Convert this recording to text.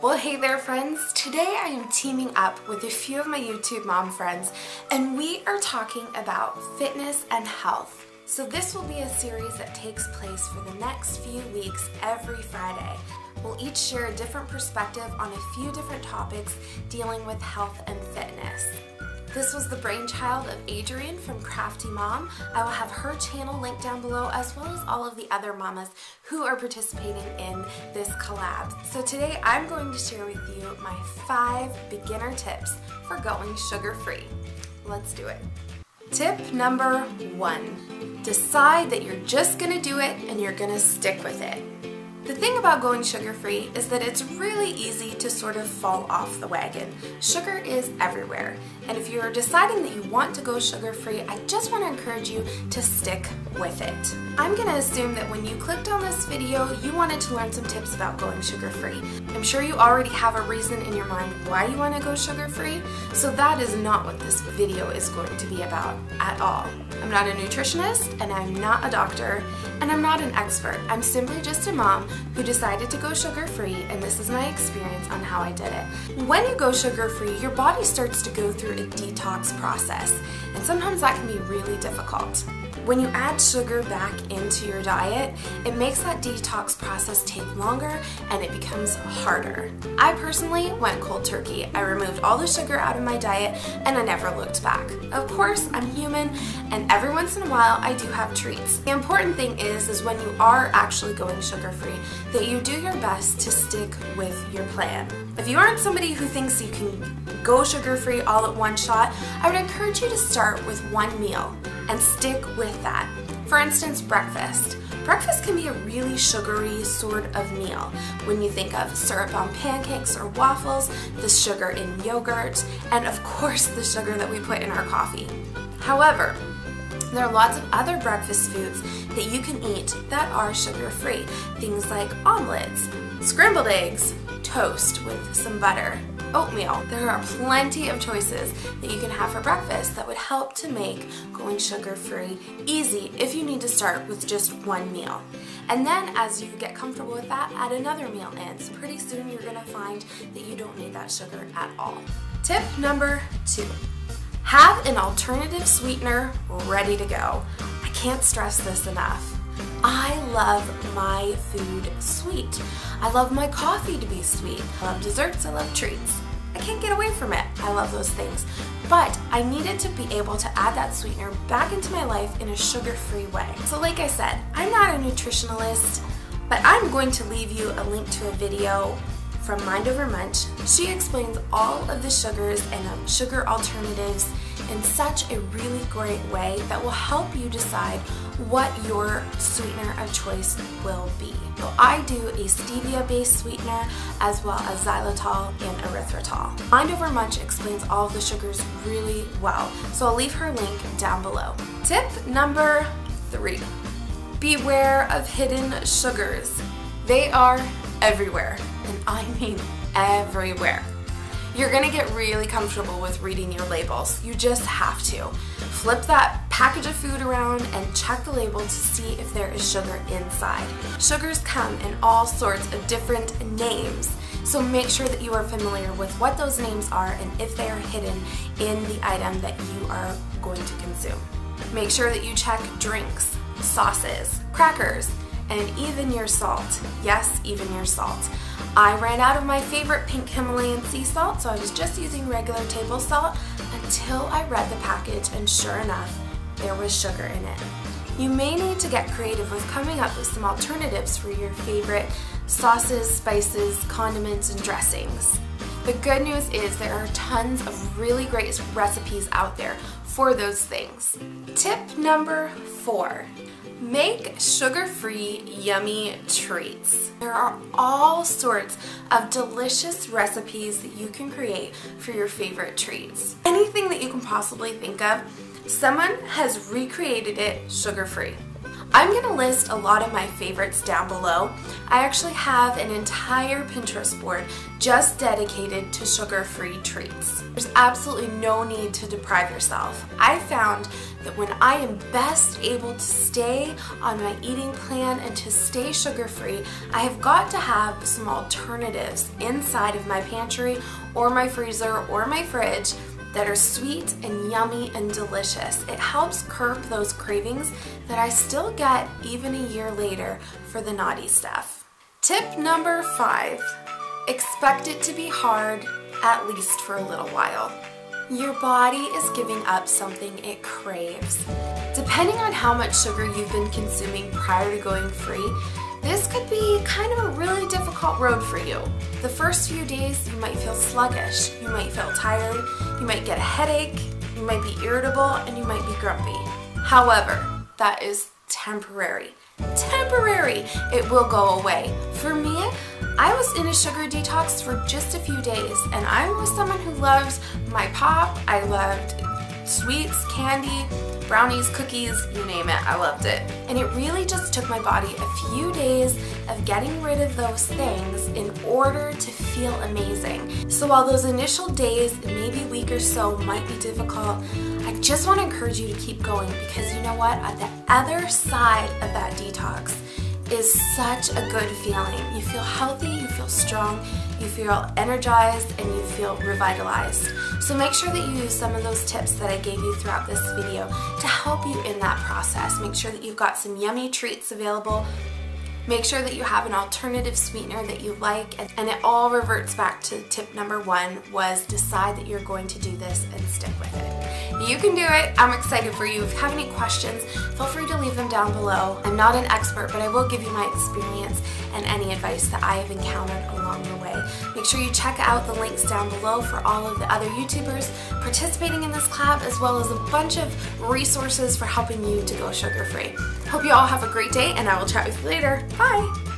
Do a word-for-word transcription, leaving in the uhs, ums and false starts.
Well, hey there friends, today I am teaming up with a few of my YouTube mom friends and we are talking about fitness and health. So this will be a series that takes place for the next few weeks every Friday. We'll each share a different perspective on a few different topics dealing with health and fitness. This was the brainchild of Adrienne from CrafTea Mom. I will have her channel linked down below as well as all of the other mamas who are participating in this collab. So today I'm going to share with you my five beginner tips for going sugar-free. Let's do it. Tip number one, decide that you're just gonna do it and you're gonna stick with it. The thing about going sugar-free is that it's really easy to sort of fall off the wagon. Sugar is everywhere, and if you're deciding that you want to go sugar-free, I just want to encourage you to stick with it. I'm going to assume that when you clicked on this video, you wanted to learn some tips about going sugar-free. I'm sure you already have a reason in your mind why you want to go sugar-free, so that is not what this video is going to be about at all. I'm not a nutritionist, and I'm not a doctor, and I'm not an expert. I'm simply just a mom who decided to go sugar-free, and this is my experience on how I did it. When you go sugar-free, your body starts to go through a detox process, and sometimes that can be really difficult. When you add sugar back into your diet, it makes that detox process take longer and it becomes harder. I personally went cold turkey. I removed all the sugar out of my diet and I never looked back. Of course, I'm human and every once in a while I do have treats. The important thing is, is when you are actually going sugar-free, that you do your best to stick with your plan. If you aren't somebody who thinks you can go sugar-free all at one shot, I would encourage you to start with one meal and stick with that. For instance, breakfast. Breakfast can be a really sugary sort of meal. When you think of syrup on pancakes or waffles, the sugar in yogurt, and of course the sugar that we put in our coffee. However, there are lots of other breakfast foods that you can eat that are sugar-free. Things like omelets, scrambled eggs, toast with some butter, oatmeal. There are plenty of choices that you can have for breakfast that would help to make going sugar-free easy if you need to start with just one meal. And then as you get comfortable with that, add another meal in. So pretty soon you're going to find that you don't need that sugar at all. Tip number two, have an alternative sweetener ready to go. I can't stress this enough. I love my food sweet. I love my coffee to be sweet. I love desserts, I love treats. I can't get away from it. I love those things. But I needed to be able to add that sweetener back into my life in a sugar-free way. So like I said, I'm not a nutritionalist, but I'm going to leave you a link to a video from Mind Over Munch. She explains all of the sugars and sugar alternatives in such a really great way that will help you decide what your sweetener of choice will be. So I do a stevia-based sweetener as well as xylitol and erythritol. Mind Over Munch explains all of the sugars really well, so I'll leave her link down below. Tip number three, beware of hidden sugars. They are everywhere. I mean everywhere. You're gonna get really comfortable with reading your labels. You just have to. Flip that package of food around and check the label to see if there is sugar inside. Sugars come in all sorts of different names, so make sure that you are familiar with what those names are and if they are hidden in the item that you are going to consume. Make sure that you check drinks, sauces, crackers, and even your salt. Yes, even your salt. I ran out of my favorite pink Himalayan sea salt, so I was just using regular table salt until I read the package, and sure enough, there was sugar in it. You may need to get creative with coming up with some alternatives for your favorite sauces, spices, condiments, and dressings. The good news is there are tons of really great recipes out there for those things. Tip number four. Make sugar-free yummy treats. There are all sorts of delicious recipes that you can create for your favorite treats. Anything that you can possibly think of, someone has recreated it sugar-free. I'm going to list a lot of my favorites down below. I actually have an entire Pinterest board just dedicated to sugar-free treats. There's absolutely no need to deprive yourself. I found that when I am best able to stay on my eating plan and to stay sugar-free, I have got to have some alternatives inside of my pantry or my freezer or my fridge that are sweet and yummy and delicious. It helps curb those cravings that I still get even a year later for the naughty stuff. Tip number five, expect it to be hard, at least for a little while. Your body is giving up something it craves. Depending on how much sugar you've been consuming prior to going free, this could be kind of a really difficult road for you. The first few days you might feel sluggish, you might feel tired, you might get a headache, you might be irritable, and you might be grumpy. However, that is temporary. Temporary! It will go away. For me, I was in a sugar detox for just a few days, and I was someone who loved my pop, I loved sweets, candy, brownies, cookies, you name it, I loved it. And it really just took my body a few days of getting rid of those things in order to feel amazing. So while those initial days, maybe a week or so, might be difficult, I just want to encourage you to keep going, because you know what, at the other side of that detox is such a good feeling. You feel healthy, you feel strong, you feel energized, and you feel revitalized. So make sure that you use some of those tips that I gave you throughout this video to help you in that process. Make sure that you've got some yummy treats available. Make sure that you have an alternative sweetener that you like, and it all reverts back to tip number one, was decide that you're going to do this and stick with it. You can do it. I'm excited for you. If you have any questions, feel free to leave them down below. I'm not an expert, but I will give you my experience and any advice that I have encountered along the way. Make sure you check out the links down below for all of the other YouTubers participating in this collab, as well as a bunch of resources for helping you to go sugar-free. Hope you all have a great day, and I will chat with you later. Bye!